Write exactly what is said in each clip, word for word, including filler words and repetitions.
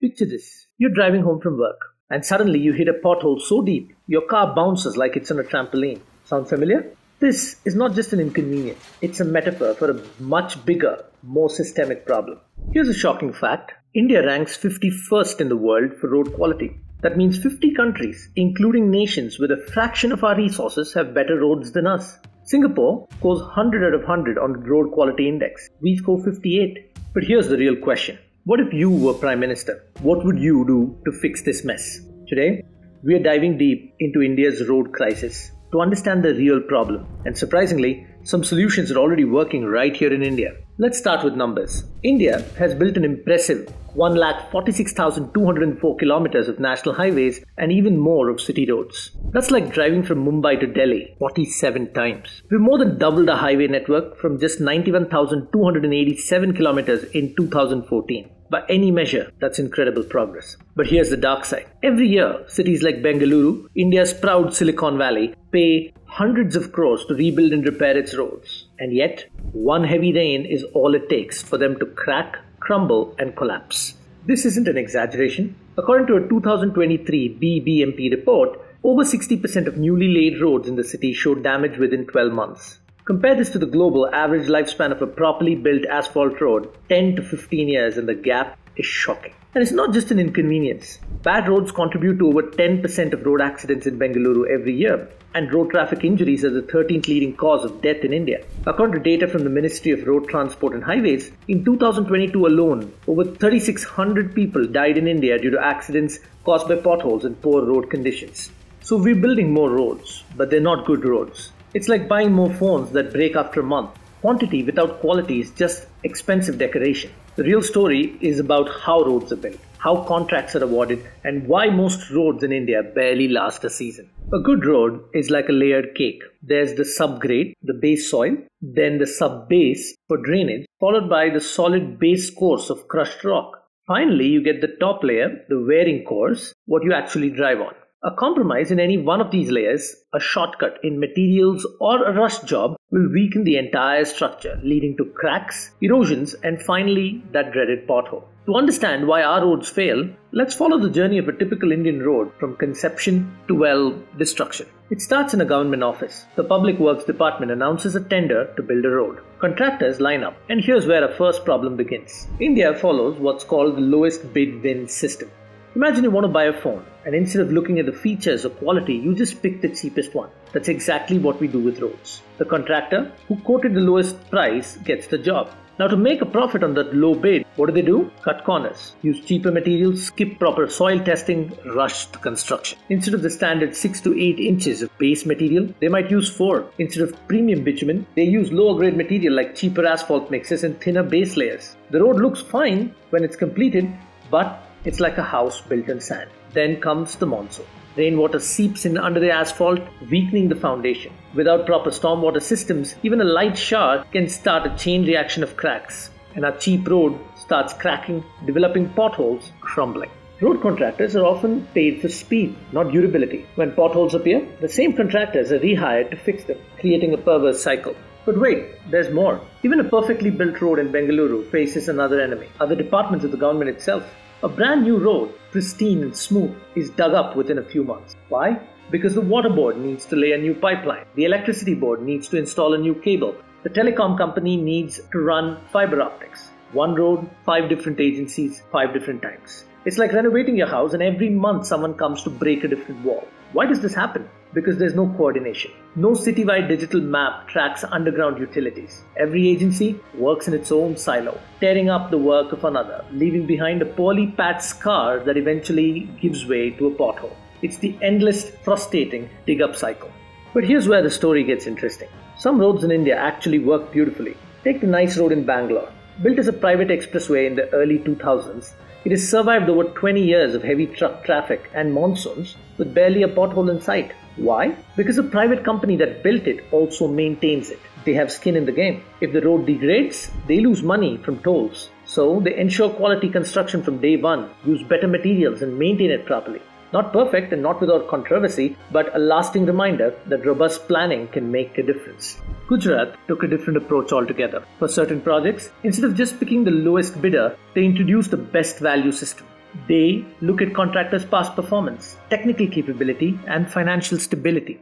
Picture this. You're driving home from work and suddenly you hit a pothole so deep, your car bounces like it's on a trampoline. Sound familiar? This is not just an inconvenience. It's a metaphor for a much bigger, more systemic problem. Here's a shocking fact. India ranks fifty-first in the world for road quality. That means fifty countries, including nations with a fraction of our resources, have better roads than us. Singapore scores one hundred out of one hundred on the road quality index. We score fifty-eight. But here's the real question. What if you were Prime Minister? What would you do to fix this mess? Today, we are diving deep into India's road crisis to understand the real problem. And surprisingly, some solutions are already working right here in India. Let's start with numbers. India has built an impressive one lakh forty-six thousand two hundred four kilometers of national highways and even more of city roads. That's like driving from Mumbai to Delhi forty-seven times. We've more than doubled our highway network from just ninety-one thousand two hundred eighty-seven kilometers in two thousand fourteen. By any measure, that's incredible progress. But here's the dark side. Every year, cities like Bengaluru, India's proud Silicon Valley, pay hundreds of crores to rebuild and repair its roads. And yet, one heavy rain is all it takes for them to crack, crumble and collapse. This isn't an exaggeration. According to a two thousand twenty-three B B M P report, over sixty percent of newly laid roads in the city showed damage within twelve months. Compare this to the global average lifespan of a properly built asphalt road, ten to fifteen years, and the gap is shocking. And it's not just an inconvenience. Bad roads contribute to over ten percent of road accidents in Bengaluru every year, and road traffic injuries are the thirteenth leading cause of death in India. According to data from the Ministry of Road Transport and Highways, in two thousand twenty-two alone, over three thousand six hundred people died in India due to accidents caused by potholes and poor road conditions. So we're building more roads, but they're not good roads. It's like buying more phones that break after a month. Quantity without quality is just expensive decoration. The real story is about how roads are built, how contracts are awarded, and why most roads in India barely last a season. A good road is like a layered cake. There's the subgrade, the base soil, then the sub-base for drainage, followed by the solid base course of crushed rock. Finally, you get the top layer, the wearing course, what you actually drive on. A compromise in any one of these layers, a shortcut in materials or a rush job will weaken the entire structure, leading to cracks, erosions, and finally that dreaded pothole. To understand why our roads fail, let's follow the journey of a typical Indian road from conception to, well, destruction. It starts in a government office. The Public Works Department announces a tender to build a road. Contractors line up, and here's where our first problem begins. India follows what's called the lowest bid wins system. Imagine you want to buy a phone, and instead of looking at the features or quality, you just pick the cheapest one. That's exactly what we do with roads. The contractor who quoted the lowest price gets the job. Now, to make a profit on that low bid, what do they do? Cut corners, use cheaper materials, skip proper soil testing, rush to construction. Instead of the standard six to eight inches of base material, they might use four. Instead of premium bitumen, they use lower grade material like cheaper asphalt mixes and thinner base layers. The road looks fine when it's completed, but it's like a house built in sand. Then comes the monsoon. Rainwater seeps in under the asphalt, weakening the foundation. Without proper stormwater systems, even a light shower can start a chain reaction of cracks. And our cheap road starts cracking, developing potholes, crumbling. Road contractors are often paid for speed, not durability. When potholes appear, the same contractors are rehired to fix them, creating a perverse cycle. But wait, there's more. Even a perfectly built road in Bengaluru faces another enemy: other departments of the government itself. A brand new road, pristine and smooth, is dug up within a few months. Why? Because the water board needs to lay a new pipeline, the electricity board needs to install a new cable, the telecom company needs to run fiber optics. One road, five different agencies, five different times. It's like renovating your house and every month someone comes to break a different wall. Why does this happen? Because there's no coordination. No citywide digital map tracks underground utilities. Every agency works in its own silo, tearing up the work of another, leaving behind a poorly patched scar that eventually gives way to a pothole. It's the endless, frustrating dig-up cycle. But here's where the story gets interesting. Some roads in India actually work beautifully. Take the Nice Road in Bangalore. Built as a private expressway in the early two thousands, it has survived over twenty years of heavy truck traffic and monsoons with barely a pothole in sight. Why? Because the private company that built it also maintains it. They have skin in the game. If the road degrades, they lose money from tolls. So they ensure quality construction from day one, use better materials and maintain it properly. Not perfect and not without controversy, but a lasting reminder that robust planning can make a difference. Gujarat took a different approach altogether. For certain projects, instead of just picking the lowest bidder, they introduced the best value system. They look at contractors' past performance, technical capability, and financial stability.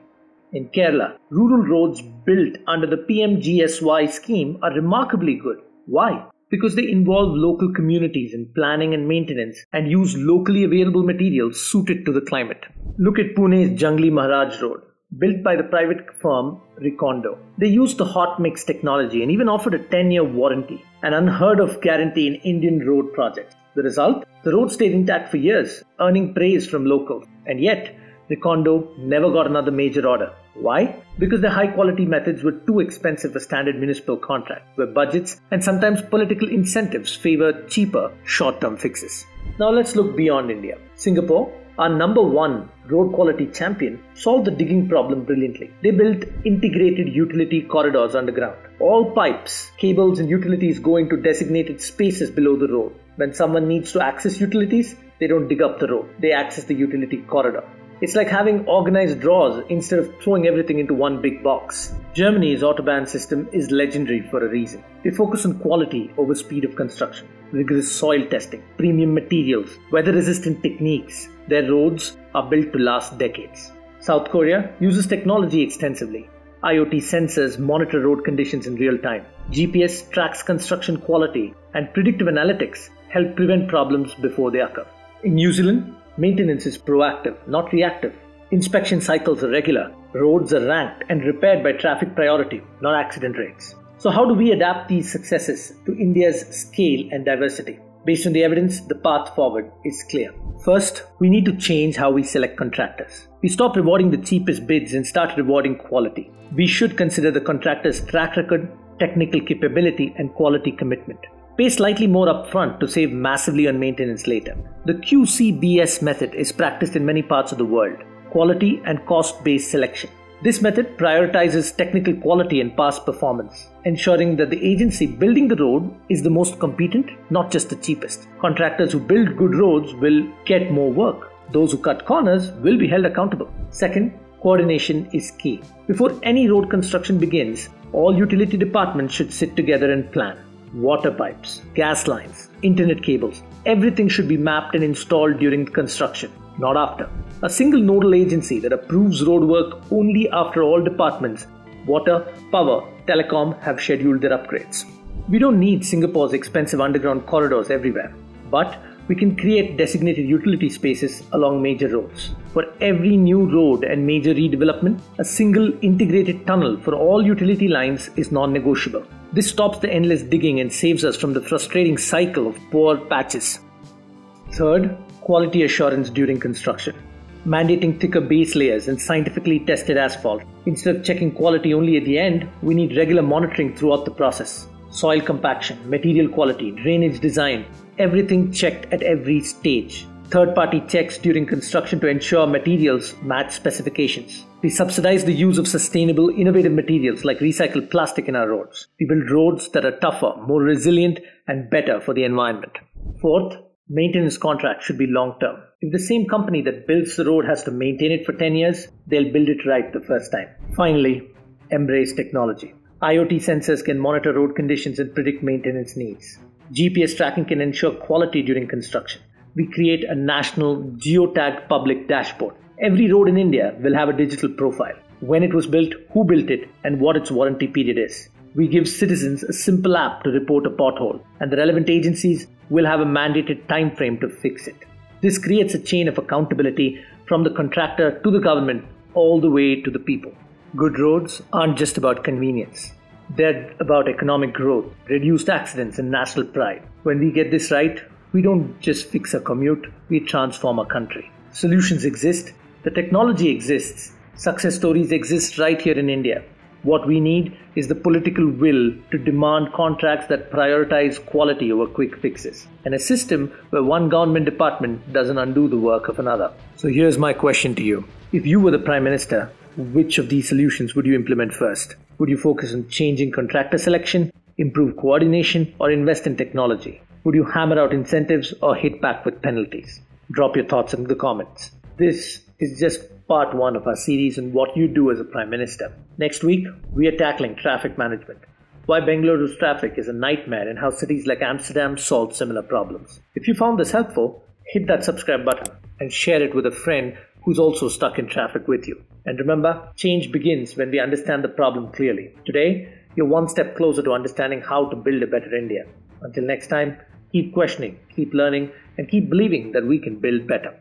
In Kerala, rural roads built under the P M G S Y scheme are remarkably good. Why? Because they involve local communities in planning and maintenance and use locally available materials suited to the climate. Look at Pune's Jungli Maharaj Road, built by the private firm Recondo. They used the hot mix technology and even offered a ten-year warranty, an unheard-of guarantee in Indian road projects. The result? The road stayed intact for years, earning praise from locals. And yet, Recondo never got another major order. Why? Because their high-quality methods were too expensive for standard municipal contracts, where budgets and sometimes political incentives favor cheaper, short-term fixes. Now let's look beyond India. Singapore, our number one road quality champion, solved the digging problem brilliantly. They built integrated utility corridors underground. All pipes, cables and utilities go into designated spaces below the road. When someone needs to access utilities, they don't dig up the road. They access the utility corridor. It's like having organized draws instead of throwing everything into one big box. Germany's Autobahn system is legendary for a reason. They focus on quality over speed of construction, rigorous soil testing, premium materials, weather-resistant techniques. Their roads are built to last decades. South Korea uses technology extensively. I O T sensors monitor road conditions in real time. G P S tracks construction quality, and predictive analytics help prevent problems before they occur. In New Zealand, maintenance is proactive, not reactive. Inspection cycles are regular. Roads are ranked and repaired by traffic priority, not accident rates. So how do we adapt these successes to India's scale and diversity? Based on the evidence, the path forward is clear. First, we need to change how we select contractors. We stop rewarding the cheapest bids and start rewarding quality. We should consider the contractor's track record, technical capability, and quality commitment. Pay slightly more upfront to save massively on maintenance later. The Q C B S method is practiced in many parts of the world, quality and cost-based selection. This method prioritizes technical quality and past performance, ensuring that the agency building the road is the most competent, not just the cheapest. Contractors who build good roads will get more work. Those who cut corners will be held accountable. Second, coordination is key. Before any road construction begins, all utility departments should sit together and plan. Water pipes, gas lines, internet cables, everything should be mapped and installed during construction, not after. A single nodal agency that approves roadwork only after all departments, water, power, telecom have scheduled their upgrades. We don't need Singapore's expensive underground corridors everywhere, but we can create designated utility spaces along major roads. For every new road and major redevelopment, a single integrated tunnel for all utility lines is non-negotiable. This stops the endless digging and saves us from the frustrating cycle of poor patches. Third, quality assurance during construction. Mandating thicker base layers and scientifically tested asphalt. Instead of checking quality only at the end, we need regular monitoring throughout the process. Soil compaction, material quality, drainage design, everything checked at every stage. Third-party checks during construction to ensure materials match specifications. We subsidize the use of sustainable, innovative materials like recycled plastic in our roads. We build roads that are tougher, more resilient, and better for the environment. Fourth, maintenance contracts should be long-term. If the same company that builds the road has to maintain it for ten years, they'll build it right the first time. Finally, embrace technology. I O T sensors can monitor road conditions and predict maintenance needs. G P S tracking can ensure quality during construction. We create a national geotagged public dashboard. Every road in India will have a digital profile. When it was built, who built it, and what its warranty period is. We give citizens a simple app to report a pothole, and the relevant agencies will have a mandated time frame to fix it. This creates a chain of accountability from the contractor to the government, all the way to the people. Good roads aren't just about convenience. They're about economic growth, reduced accidents, and national pride. When we get this right, we don't just fix a commute, we transform our country. Solutions exist, the technology exists, success stories exist right here in India. What we need is the political will to demand contracts that prioritize quality over quick fixes, and a system where one government department doesn't undo the work of another. So here's my question to you. If you were the Prime Minister, which of these solutions would you implement first? Would you focus on changing contractor selection, improve coordination, or invest in technology? Would you hammer out incentives or hit back with penalties? Drop your thoughts in the comments. This is just part one of our series on what you do as a Prime Minister. Next week, we are tackling traffic management. Why Bengaluru's traffic is a nightmare and how cities like Amsterdam solve similar problems. If you found this helpful, hit that subscribe button and share it with a friend who's also stuck in traffic with you. And remember, change begins when we understand the problem clearly. Today, you're one step closer to understanding how to build a better India. Until next time, keep questioning, keep learning, and keep believing that we can build better.